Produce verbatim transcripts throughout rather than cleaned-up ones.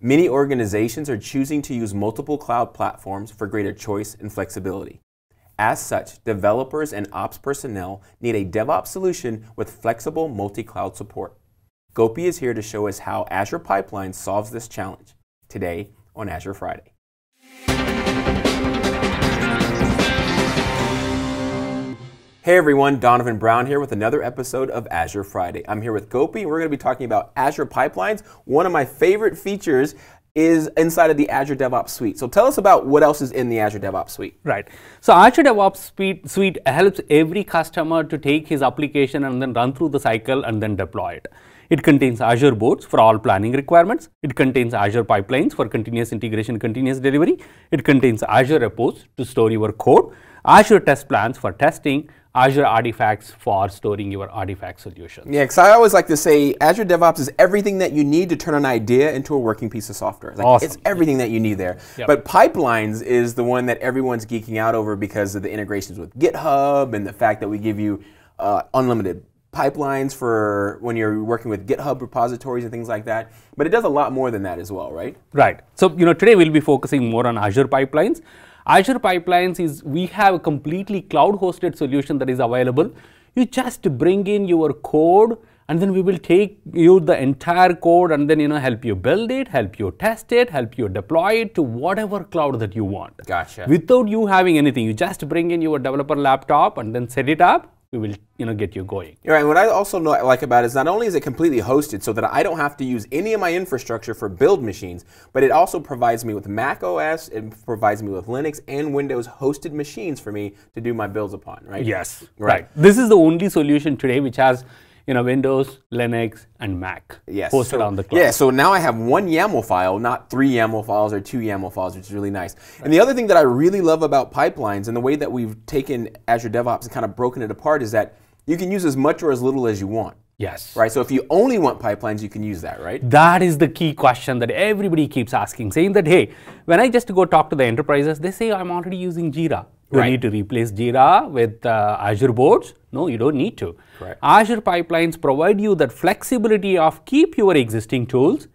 Many organizations are choosing to use multiple cloud platforms for greater choice and flexibility. As such, developers and ops personnel need a DevOps solution with flexible multi-cloud support. Gopi is here to show us how Azure Pipelines solves this challenge, today on Azure Friday. Hey everyone, Donovan Brown here with another episode of Azure Friday. I'm here with Gopi, and we're going to be talking about Azure Pipelines. One of my favorite features is inside of the Azure DevOps Suite. So tell us about what else is in the Azure DevOps Suite. Right. So Azure DevOps Suite helps every customer to take his application and then run through the cycle and then deploy it. It contains Azure Boards for all planning requirements. It contains Azure Pipelines for continuous integration, continuous delivery. It contains Azure Repos to store your code, Azure Test Plans for testing, Azure Artifacts for storing your artifact solutions. Yeah, because I always like to say Azure DevOps is everything that you need to turn an idea into a working piece of software. Like, awesome. It's everything that you need there. Yep. But Pipelines is the one that everyone's geeking out over because of the integrations with GitHub and the fact that we give you uh, unlimited pipelines for when you're working with GitHub repositories and things like that. But it does a lot more than that as well, right? Right. So, you know, today we'll be focusing more on Azure Pipelines. Azure Pipelines is, we have a completely cloud-hosted solution that is available. You just bring in your code, and then we will take you the entire code and then, you know, help you build it, help you test it, help you deploy it to whatever cloud that you want. Gotcha. Without you having anything, you just bring in your developer laptop and then set it up. We will, you know, get you going. All right, and what I also know, like about it is not only is it completely hosted so that I don't have to use any of my infrastructure for build machines, but it also provides me with Mac O S, it provides me with Linux and Windows hosted machines for me to do my builds upon, right? Yes, right. right. This is the only solution today which has, you know, Windows, Linux, and Mac yes. hosted so, on the cloud. Yeah, so now I have one YAML file, not three YAML files or two YAML files, which is really nice. Right. And the other thing that I really love about Pipelines and the way that we've taken Azure DevOps and kind of broken it apart is that you can use as much or as little as you want. Yes. Right, so if you only want Pipelines, you can use that, right? That is the key question that everybody keeps asking, saying that, hey, when I just go talk to the enterprises, they say, I'm already using JIRA. Do right. I need to replace JIRA with uh, Azure Boards? No, you don't need to. Right. Azure Pipelines provide you that flexibility of keep your existing tools,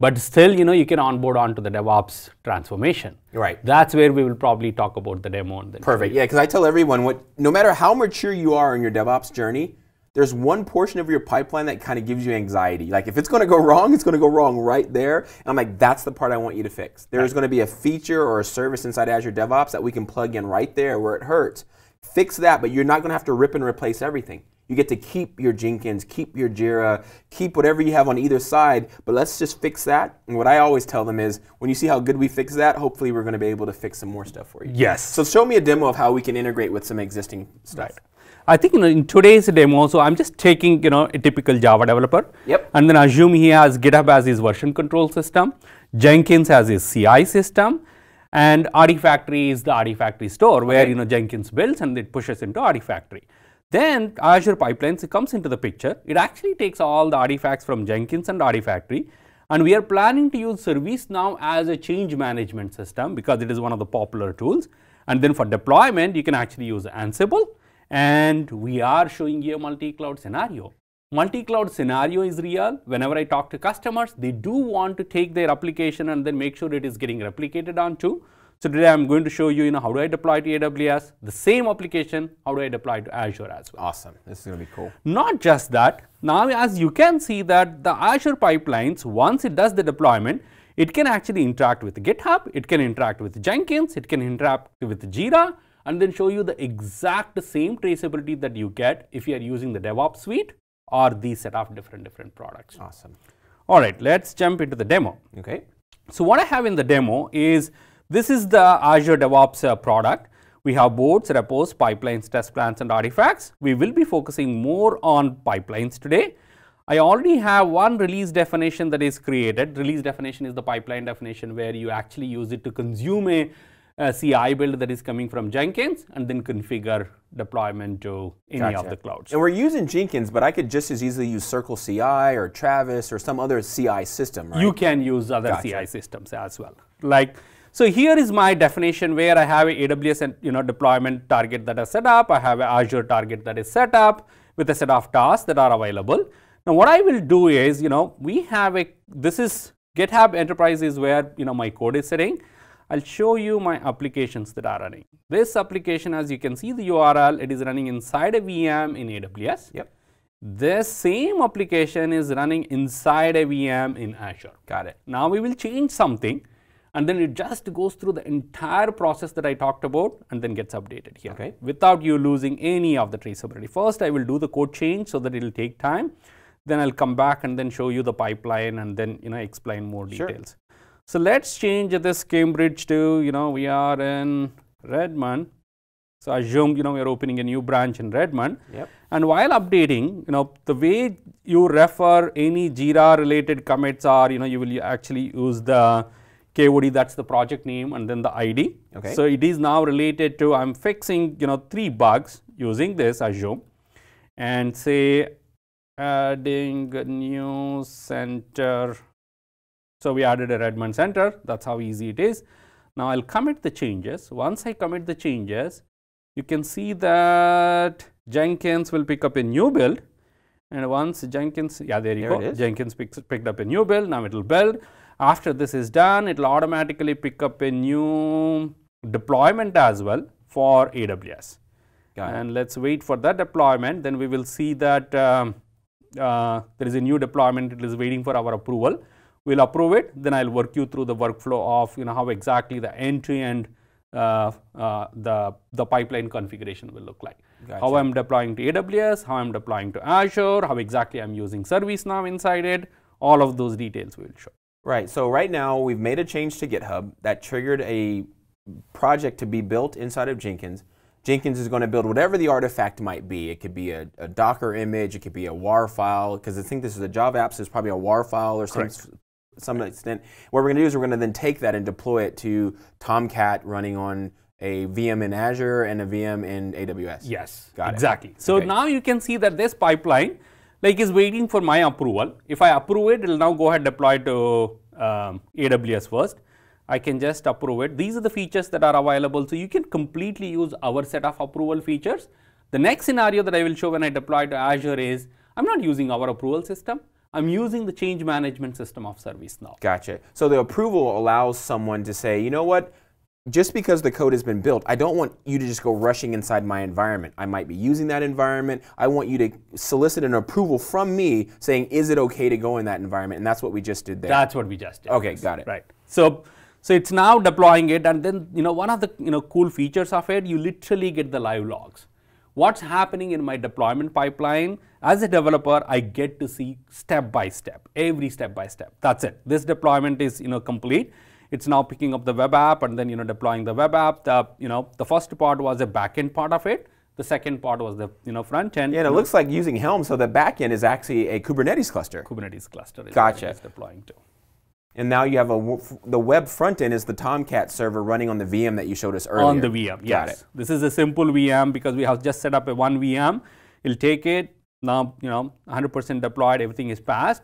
but still, you know, you can onboard onto the DevOps transformation. Right. That's where we will probably talk about the demo. And the Perfect. Demo. Yeah, because I tell everyone, what, no matter how mature you are in your DevOps journey, there's one portion of your pipeline that kind of gives you anxiety. Like, if it's going to go wrong, it's going to go wrong right there. And I'm like, that's the part I want you to fix. There's going to be a feature or a service inside Azure DevOps that we can plug in right there where it hurts. Fix that, but you're not going to have to rip and replace everything. You get to keep your Jenkins, keep your JIRA, keep whatever you have on either side, but let's just fix that. And what I always tell them is, when you see how good we fix that, hopefully we're going to be able to fix some more stuff for you. Yes. So show me a demo of how we can integrate with some existing stuff. Right. I think, you know, in today's demo, so I'm just taking, you know, a typical Java developer. Yep. And then assume he has GitHub as his version control system, Jenkins as his C I system, and Artifactory is the Artifactory store where, okay. you know, Jenkins builds and it pushes into Artifactory. Then Azure Pipelines comes into the picture. It actually takes all the artifacts from Jenkins and Artifactory. And we are planning to use ServiceNow as a change management system because it is one of the popular tools. And then for deployment, you can actually use Ansible. And we are showing you a multi-cloud scenario. Multi-cloud scenario is real. Whenever I talk to customers, they do want to take their application and then make sure it is getting replicated onto. So today I'm going to show you, you know, how do I deploy to A W S, the same application, how do I deploy to Azure as well. Awesome. This is going to be cool. Not just that. Now, as you can see that the Azure Pipelines, once it does the deployment, it can actually interact with GitHub, it can interact with Jenkins, it can interact with JIRA, and then show you the exact same traceability that you get if you are using the DevOps Suite or these set of different, different products. Awesome. All right, let's jump into the demo. Okay. So what I have in the demo is, this is the Azure DevOps uh, product. We have boards, repos, pipelines, test plans, and artifacts. We will be focusing more on pipelines today. I already have one release definition that is created. Release definition is the pipeline definition where you actually use it to consume a A C I build that is coming from Jenkins and then configure deployment to any gotcha. Of the clouds. And we're using Jenkins, but I could just as easily use CircleCI or Travis or some other C I system, right? You can use other gotcha. C I systems as well. Like, so here is my definition where I have an A W S and, you know, deployment target that is set up. I have an Azure target that is set up with a set of tasks that are available. Now what I will do is, you know, we have a, this is GitHub Enterprise is where you know my code is sitting. I'll show you my applications that are running. This application, as you can see the U R L, it is running inside a V M in A W S. Yep. This same application is running inside a V M in Azure. Got it. Now we will change something, and then it just goes through the entire process that I talked about and then gets updated here. Okay. Without you losing any of the traceability. First, I will do the code change so that it will take time. Then I'll come back and then show you the pipeline and then you know explain more details. Sure. So let's change this Cambridge to, you know, we are in Redmond. So assume, you know, we are opening a new branch in Redmond. Yep. And while updating, you know, the way you refer any JIRA related commits are, you know, you will actually use the K O D, that's the project name, and then the I D. Okay. So it is now related to, I'm fixing, you know, three bugs using this assume, and say adding a new center. So we added a Redmond center. That's how easy it is. Now I'll commit the changes. Once I commit the changes, you can see that Jenkins will pick up a new build. And once Jenkins, yeah, there you there go. Jenkins picks, picked up a new build. Now it'll build. After this is done, it'll automatically pick up a new deployment as well for A W S. Got and it. Let's wait for that deployment. Then we will see that um, uh, there is a new deployment. It is waiting for our approval. We'll approve it, then I'll work you through the workflow of you know how exactly the end-to-end uh, uh, the, the pipeline configuration will look like. Gotcha. How I'm deploying to A W S, how I'm deploying to Azure, how exactly I'm using ServiceNow inside it, all of those details we will show. Right, so right now we've made a change to GitHub that triggered a project to be built inside of Jenkins. Jenkins is going to build whatever the artifact might be. It could be a, a Docker image, it could be a WAR file, because I think this is a Java app, so it's probably a WAR file or something. Some extent. What we're going to do is we're going to then take that and deploy it to Tomcat running on a V M in Azure and a V M in A W S. Yes, Got exactly. It. So okay. Now you can see that this pipeline like is waiting for my approval. If I approve it, it will now go ahead and deploy to um, A W S first. I can just approve it. These are the features that are available. So you can completely use our set of approval features. The next scenario that I will show when I deploy to Azure is I'm not using our approval system. I'm using the change management system of ServiceNow. Gotcha. So the approval allows someone to say, you know what, just because the code has been built, I don't want you to just go rushing inside my environment. I might be using that environment. I want you to solicit an approval from me saying, is it okay to go in that environment? And that's what we just did there. That's what we just did. Okay, got it. Right. So, so it's now deploying it, and then you know one of the you know cool features of it, you literally get the live logs. What's happening in my deployment pipeline? As a developer, I get to see step by step, every step by step. That's it. This deployment is you know complete. It's now picking up the web app and then you know deploying the web app. The you know the first part was the backend part of it. The second part was the you know front end. Yeah, and it looks like using Helm, so the backend is actually a Kubernetes cluster. Kubernetes cluster. Is gotcha. It's deploying to. And now you have a, the web front end is the Tomcat server running on the V M that you showed us earlier. On the V M, yes. Got it. This is a simple V M because we have just set up a one V M. It'll take it, now you know, one hundred percent deployed, everything is passed.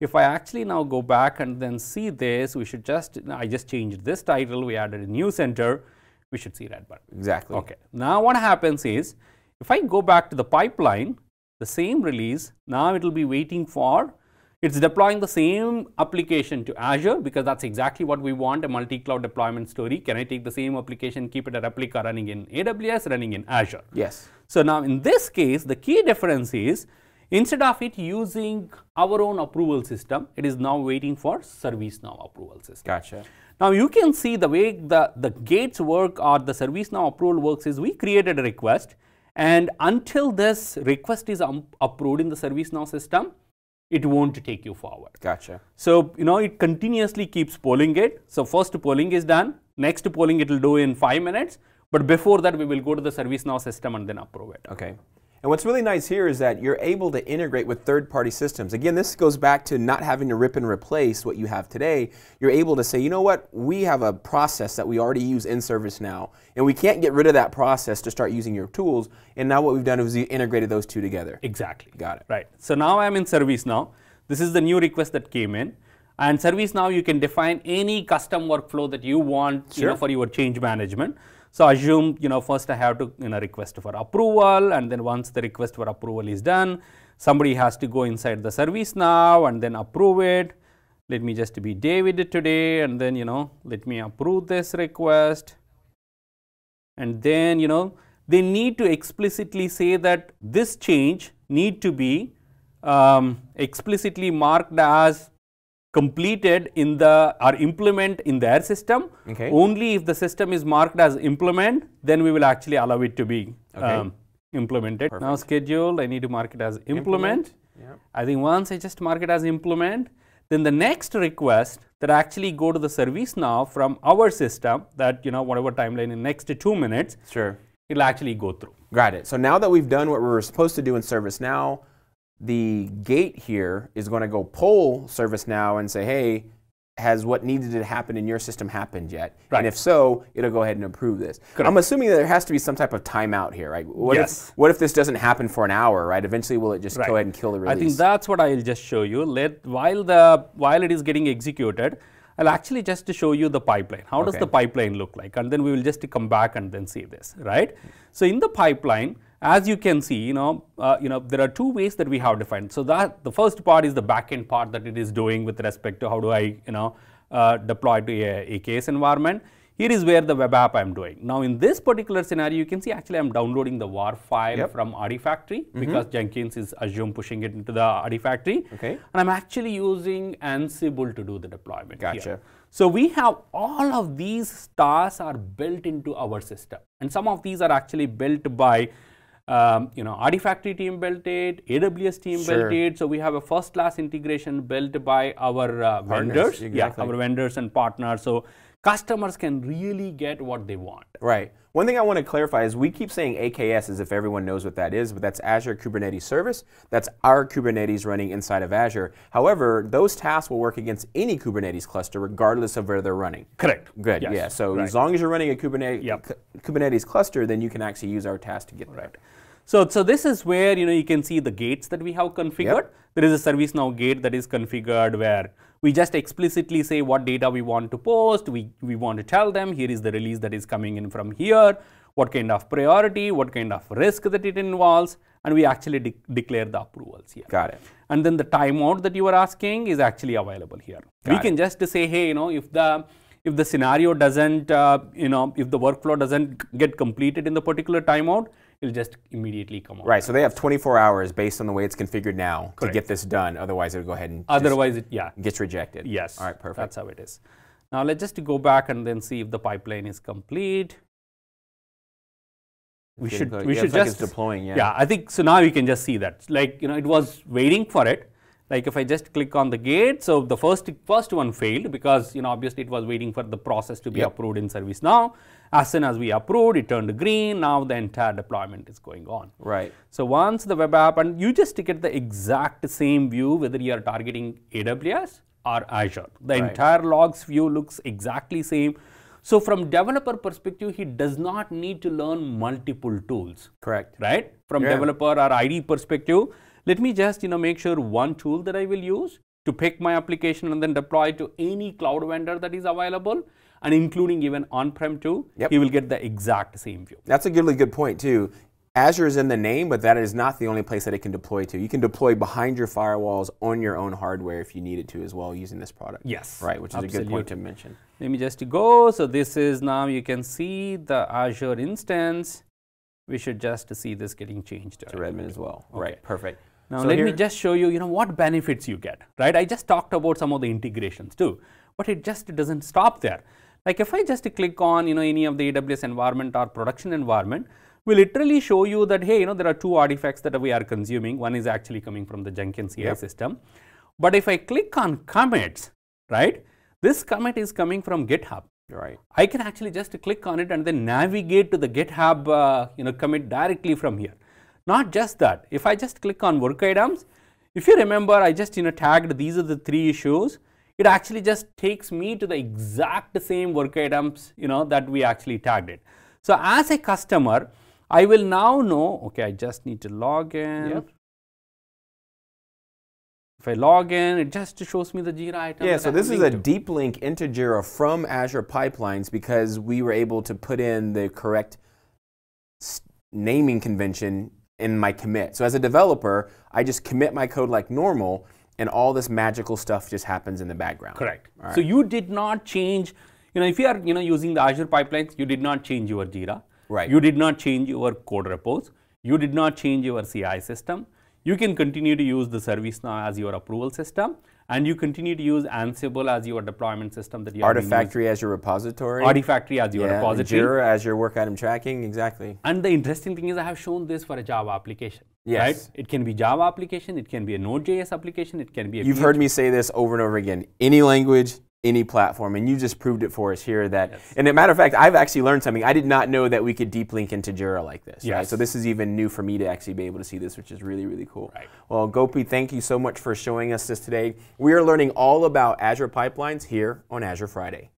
If I actually now go back and then see this, we should just, I just changed this title, we added a new center, we should see Redmond. Exactly. Okay, now what happens is, if I go back to the pipeline, the same release, now it'll be waiting for it's deploying the same application to Azure because that's exactly what we want, a multi-cloud deployment story. Can I take the same application, keep it a replica running in A W S, running in Azure? Yes. So now in this case, the key difference is instead of it using our own approval system, it is now waiting for ServiceNow approval system. Gotcha. Now you can see the way the, the gates work or the ServiceNow approval works is we created a request, and until this request is approved in the ServiceNow system, it won't take you forward. Gotcha. So, you know, it continuously keeps polling it. So, first polling is done. Next polling it will do in five minutes. But before that, we will go to the ServiceNow system and then approve it. Okay. And what's really nice here is that you're able to integrate with third-party systems. Again, this goes back to not having to rip and replace what you have today. You're able to say, you know what, we have a process that we already use in ServiceNow, and we can't get rid of that process to start using your tools. And now what we've done is we integrated those two together. Exactly. Got it. Right. So now I'm in ServiceNow. This is the new request that came in. And ServiceNow, you can define any custom workflow that you want, sure, you know, for your change management. So assume, you know, first I have to, you know, request for approval, and then once the request for approval is done, somebody has to go inside the ServiceNow and then approve it. let me just be David today, and then, you know, let me approve this request. And then, you know, they need to explicitly say that this change need to be um, explicitly marked as completed in the or implement in their system. Okay. Only if the system is marked as implement, then we will actually allow it to be okay. um, implemented. Perfect. Now scheduled, I need to mark it as implement. implement. Yep. I think once I just mark it as implement, then the next request that actually go to the ServiceNow from our system, that, you know, whatever timeline in next two minutes, sure, it'll actually go through. Got it. So now that we've done what we were supposed to do in ServiceNow, the gate here is going to go poll ServiceNow and say, hey, has what needed to happen in your system happened yet? Right. And if so, it'll go ahead and approve this. Correct. I'm assuming that there has to be some type of timeout here, right? What yes. If, what if this doesn't happen for an hour, right? Eventually, will it just right. go ahead and kill the release? I think that's what I'll just show you. Let while the while it is getting executed, I'll actually just show you the pipeline. How okay. does the pipeline look like? And then we will just come back and then see this, right? So in the pipeline, as you can see, you know, uh, you know, there are two ways that we have defined. So that the first part is the backend part that it is doing with respect to how do I, you know, uh, deploy to a A K S environment. Here is where the web app I'm doing. Now in this particular scenario, you can see actually I'm downloading the WAR file yep. from Artifactory mm-hmm. because Jenkins is assume pushing it into the Artifactory. Okay. And I'm actually using Ansible to do the deployment. Gotcha. Here. So we have all of these stars are built into our system, and some of these are actually built by Um, you know, Artifactory team built it, A W S team sure. built it. So we have a first-class integration built by our uh, vendors, vendors. Exactly. yeah, our vendors and partners. So customers can really get what they want. Right. One thing I want to clarify is we keep saying A K S as if everyone knows what that is, but that's Azure Kubernetes Service. That's our Kubernetes running inside of Azure. However, those tasks will work against any Kubernetes cluster regardless of where they're running. Correct. Good, yes. yeah. So right. as long as you're running a Kubernetes, yep. Kubernetes cluster, then you can actually use our task to get right. that. So, so this is where, you know, you can see the gates that we have configured. Yep. There is a ServiceNow gate that is configured where we just explicitly say what data we want to post. We, we want to tell them here is the release that is coming in from here, what kind of priority, what kind of risk that it involves, and we actually de declare the approvals here. Got it. And then the timeout that you were asking is actually available here. Got we it. Can just say, hey, you know, if the if the scenario doesn't, uh, you know, if the workflow doesn't get completed in the particular timeout, it'll just immediately come out. Right, so they have twenty-four hours based on the way it's configured now Correct. To get this done. Otherwise, it'll go ahead and otherwise it yeah gets rejected. Yes. All right, perfect. That's how it is. Now let's just go back and then see if the pipeline is complete. We should close. we yeah, should it's just like it's deploying. Yeah. Yeah, I think so. Now you can just see that, like, you know, it was waiting for it. Like if I just click on the gate, so the first first one failed because, you know, obviously it was waiting for the process to be yep. approved in ServiceNow. As soon as we approved, it turned green. Now the entire deployment is going on. Right. So once the web app, and you just get the exact same view whether you are targeting A W S or Azure. The right. entire logs view looks exactly same. So from developer perspective, he does not need to learn multiple tools. Correct. Right? From yeah. developer or I D perspective, let me just, you know, make sure one tool that I will use to pick my application and then deploy to any cloud vendor that is available, and including even on-prem too, yep. you will get the exact same view. That's a really good point too. Azure is in the name, but that is not the only place that it can deploy to. You can deploy behind your firewalls on your own hardware if you needed to as well using this product. Yes. Right, which is absolutely. A good point to mention. Let me just go, so this is now you can see the Azure instance. We should just see this getting changed. To Redmond as well, okay. right, perfect. Now so let here, me just show you, you know, what benefits you get, right? I just talked about some of the integrations too, but it just doesn't stop there. Like if I just click on, you know, any of the A W S environment or production environment, we literally show you that, hey, you know, there are two artifacts that we are consuming. One is actually coming from the Jenkins C I yep. system. But if I click on commits, right, this commit is coming from GitHub. Right. I can actually just click on it and then navigate to the GitHub, uh, you know, commit directly from here. Not just that, if I just click on work items, if you remember, I just, you know, tagged these are the three issues. It actually just takes me to the exact same work items, you know, that we actually tagged it. So as a customer, I will now know, okay, I just need to log in. Yep. If I log in, it just shows me the JIRA item. Yeah, so this is a deep link into JIRA from Azure Pipelines because we were able to put in the correct naming convention in my commit. So as a developer, I just commit my code like normal, and all this magical stuff just happens in the background. Correct. Right. So you did not change, you know, if you are you know, using the Azure pipelines, you did not change your JIRA. Right. You did not change your code repos. You did not change your C I system. You can continue to use the ServiceNow as your approval system, and you continue to use Ansible as your deployment system that you are Artifactory as your repository. Artifactory as your yeah, repository. JIRA as your work item tracking, exactly. And the interesting thing is I have shown this for a Java application. Yes. Right? It can be Java application, it can be a Node.js application, it can be a You've P H P. Heard me say this over and over again. Any language, any platform, and you just proved it for us here that, yes. and as a matter of fact, I've actually learned something. I did not know that we could deep link into JIRA like this. Yes. Right? So this is even new for me to actually be able to see this, which is really, really cool. Right. Well, Gopi, thank you so much for showing us this today. We are learning all about Azure Pipelines here on Azure Friday.